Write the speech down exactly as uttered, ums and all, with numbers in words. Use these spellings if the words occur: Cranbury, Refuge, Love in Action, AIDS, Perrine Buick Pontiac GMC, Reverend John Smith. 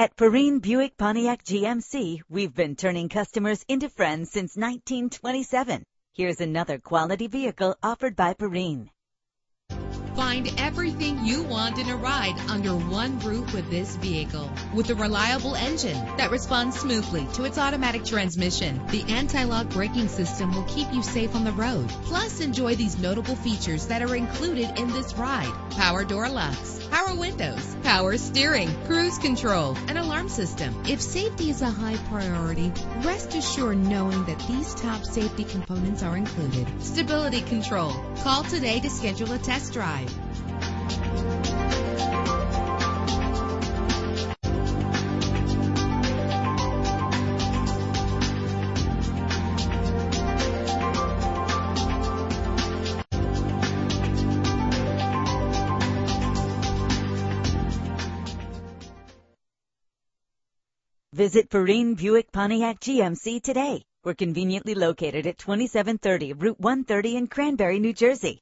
At Perrine Buick Pontiac G M C, we've been turning customers into friends since nineteen twenty-seven. Here's another quality vehicle offered by Perrine. Find everything you want in a ride under one roof with this vehicle. With a reliable engine that responds smoothly to its automatic transmission, the anti-lock braking system will keep you safe on the road. Plus, enjoy these notable features that are included in this ride: power door locks, power windows, power steering, cruise control, an alarm system. If safety is a high priority, rest assured knowing that these top safety components are included. Stability control. Call today to schedule a test drive. Visit Perrine Buick Pontiac G M C today. We're conveniently located at twenty-seven thirty Route one thirty in Cranbury, New Jersey.